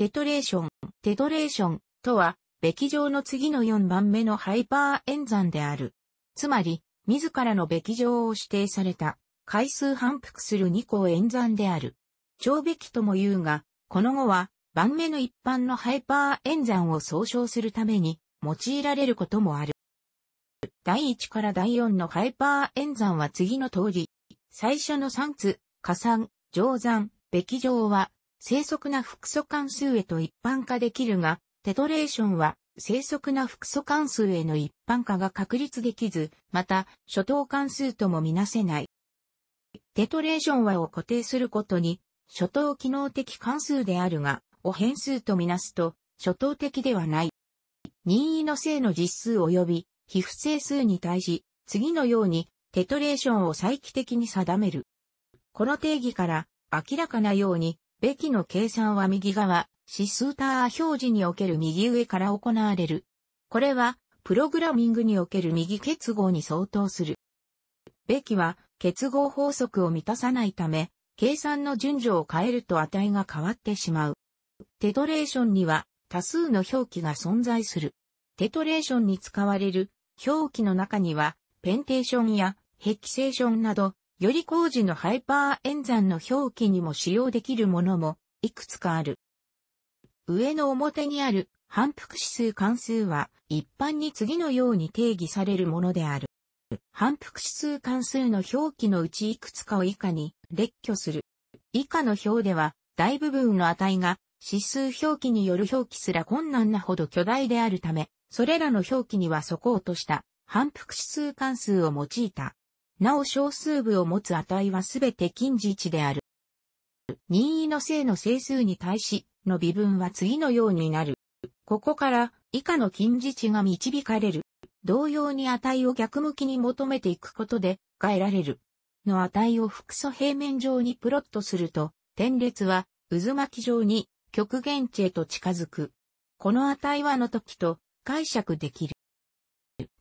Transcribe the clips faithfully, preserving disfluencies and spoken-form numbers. テトレーション。テトレーションとは、べき錠の次のよんばんめのハイパー演算である。つまり、自らのべき錠を指定された、回数反復するにこ演算である。超べきとも言うが、この語は、番目の一般のハイパー演算を総称するために、用いられることもある。だいいちからだいよんのハイパー演算は次の通り、最初のさんつ、加算、乗算、べき錠は、正則な複素関数へと一般化できるが、テトレーションは正則な複素関数への一般化が確立できず、また、初等関数ともみなせない。テトレーションはを固定することに、初等機能的関数であるが、を変数とみなすと、初等的ではない。任意の正の実数及び、非不正数に対し、次のように、テトレーションを再帰的に定める。この定義から、明らかなように、べきの計算は右側、シスター表示における右上から行われる。これは、プログラミングにおける右結合に相当する。べきは、結合法則を満たさないため、計算の順序を変えると値が変わってしまう。テトレーションには、多数の表記が存在する。テトレーションに使われる、表記の中には、ペンテーションや、ヘキセーションなど、より高次のハイパー演算の表記にも使用できるものもいくつかある。上の表にある反復指数関数は一般に次のように定義されるものである。反復指数関数の表記のうちいくつかを以下に列挙する。以下の表では大部分の値が指数表記による表記すら困難なほど巨大であるため、それらの表記には底をとした反復指数関数を用いた。なお小数部を持つ値はすべて近似値である。任意の正の整数に対しの微分は次のようになる。ここから以下の近似値が導かれる。同様に値を逆向きに求めていくことでが得られる。の値を複素平面上にプロットすると、点列は渦巻き上に極限値へと近づく。この値はの時と解釈できる。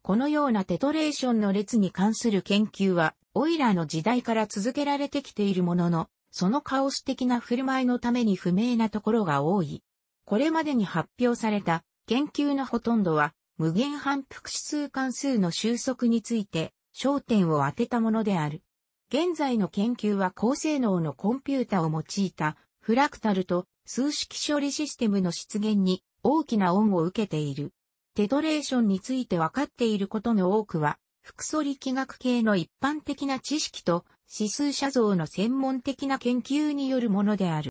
このようなテトレーションの列に関する研究は、オイラーの時代から続けられてきているものの、そのカオス的な振る舞いのために不明なところが多い。これまでに発表された研究のほとんどは、無限反復指数関数の収束について焦点を当てたものである。現在の研究は高性能のコンピュータを用いたフラクタルと数式処理システムの出現に大きな恩を受けている。テトレーションについて分かっていることの多くは、複素力学系の一般的な知識と指数写像の専門的な研究によるものである。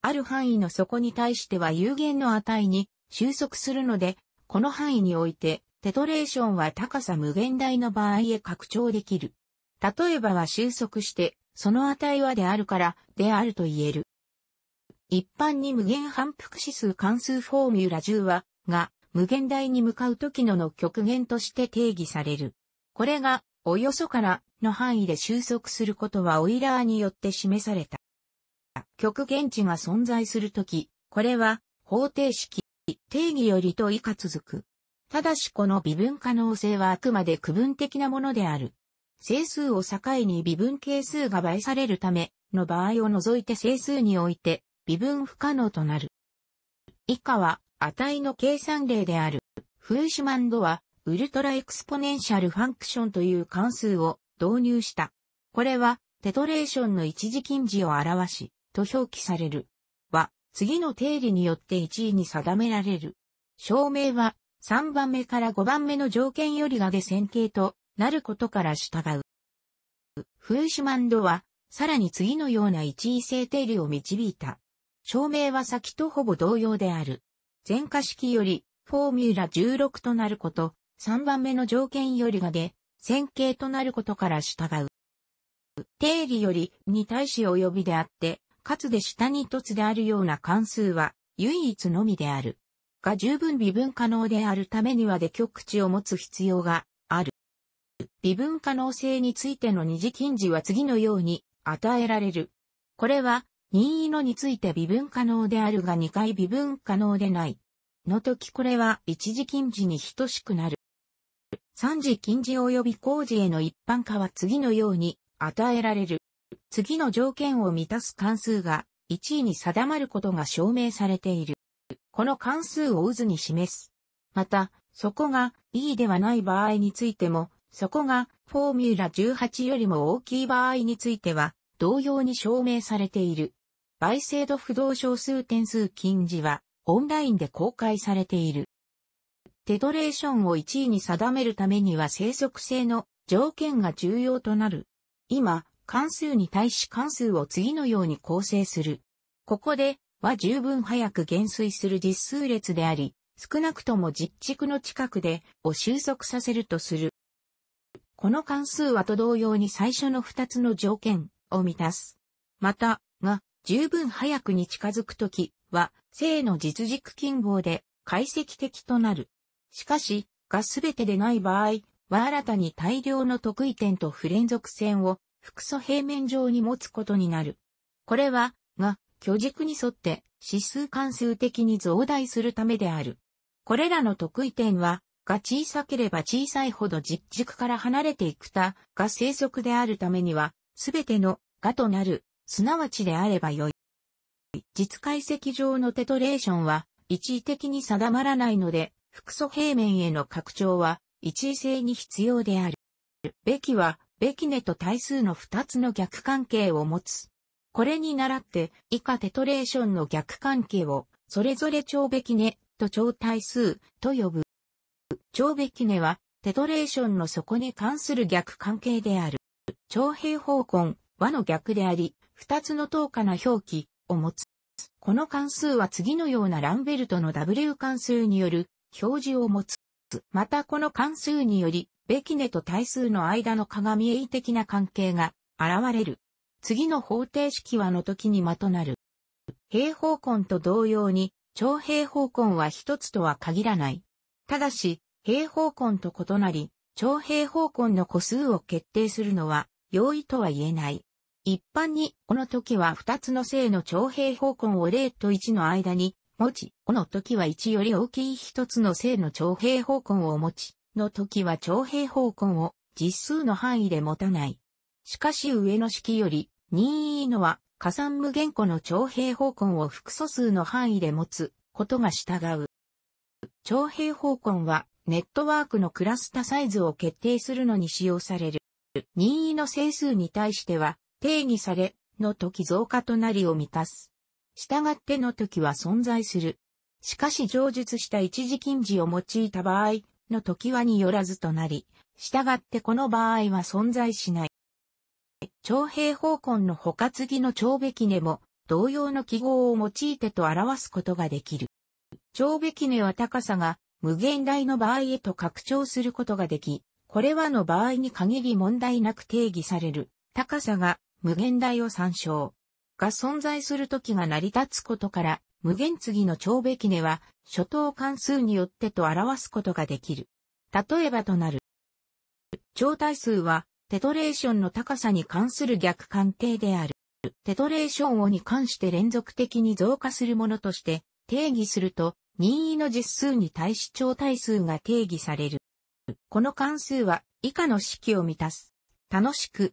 ある範囲の底に対しては有限の値に収束するので、この範囲においてテトレーションは高さ無限大の場合へ拡張できる。例えばは収束して、その値はであるからであると言える。一般に無限反復指数関数フォーミュラじゅうは、が、無限大に向かう時のの極限として定義される。これが、およそからの範囲で収束することはオイラーによって示された。極限値が存在するとき、これは、方程式、定義よりと以下続く。ただしこの微分可能性はあくまで区分的なものである。整数を境に微分係数が倍されるための場合を除いて整数において微分不可能となる。以下は、値の計算例である。フーシュマンドは、ウルトラエクスポネンシャルファンクションという関数を導入した。これは、テトレーションの一次近似を表し、と表記される。は、次の定理によっていちいに定められる。証明は、さんばんめからごばんめの条件よりがで線形となることから従う。フーシュマンドは、さらに次のようないちい正定理を導いた。証明は先とほぼ同様である。前科式より、フォーミュラじゅうろくとなること、さんばんめの条件よりがで、線形となることから従う。定理よりに対し及びであって、かつで下に凸であるような関数は、唯一のみである。が十分微分可能であるためにはで極値を持つ必要がある。微分可能性についての二次近似は次のように与えられる。これは、任意のについて微分可能であるがにかい微分可能でない。の時これは一次近似に等しくなる。三次近似及び後次への一般化は次のように与えられる。次の条件を満たす関数がいちいに定まることが証明されている。この関数を渦に示す。また、底が E ではない場合についても、底がフォーミュラじゅうはちよりも大きい場合については、同様に証明されている。倍精度不動小数点数近似は、オンラインで公開されている。テトレーションをいちいに定めるためには生息性の条件が重要となる。今、関数に対し関数を次のように構成する。ここで、は十分早く減衰する実数列であり、少なくとも実軸の近くでを収束させるとする。この関数はと同様に最初のふたつの条件を満たす。また、が十分早くに近づくときは正の実軸近傍で解析的となる。しかし、がすべてでない場合は新たに大量の特異点と不連続線を複素平面上に持つことになる。これは、が巨軸に沿って指数関数的に増大するためである。これらの特異点は、が小さければ小さいほど実軸から離れていく他が生息であるためには、すべてのがとなる、すなわちであればよい。実解析上のテトレーションは、一位的に定まらないので、複素平面への拡張は、一位性に必要である。べきは、べきねと対数の二つの逆関係を持つ。これに倣って、以下テトレーションの逆関係を、それぞれ超べきねと超対数と呼ぶ。超べきねは、テトレーションの底に関する逆関係である。超平方根和の逆であり、二つの等価な表記を持つ。この関数は次のようなランベルトの W 関数による表示を持つ。またこの関数により、べきねと対数の間の鏡絵的な関係が現れる。次の方程式和の時にまとなる。平方根と同様に、超平方根は一つとは限らない。ただし、平方根と異なり、超平方根の個数を決定するのは容易とは言えない。一般に、Oの時はふたつの正の超平方根をゼロといちの間に持ち、Oの時はいちより大きいひとつの正の超平方根を持ち、の時は超平方根を実数の範囲で持たない。しかし上の式より、にいのは加算無限個の超平方根を複素数の範囲で持つことが従う。超平方根は、ネットワークのクラスターサイズを決定するのに使用される。任意の整数に対しては、定義され、の時増加となりを満たす。従っての時は存在する。しかし上述した一次近似を用いた場合、の時はによらずとなり、従ってこの場合は存在しない。超平方根の他次の超べきねも、同様の記号を用いてと表すことができる。超べきねは高さが、無限大の場合へと拡張することができ、これはの場合に限り問題なく定義される、高さが無限大を参照。が存在するときが成り立つことから、無限次の超べきねは、初等関数によってと表すことができる。例えばとなる。超対数は、テトレーションの高さに関する逆関係である。テトレーションをに関して連続的に増加するものとして、定義すると、任意の実数に対し超対数が定義される。この関数は以下の式を満たす。楽しく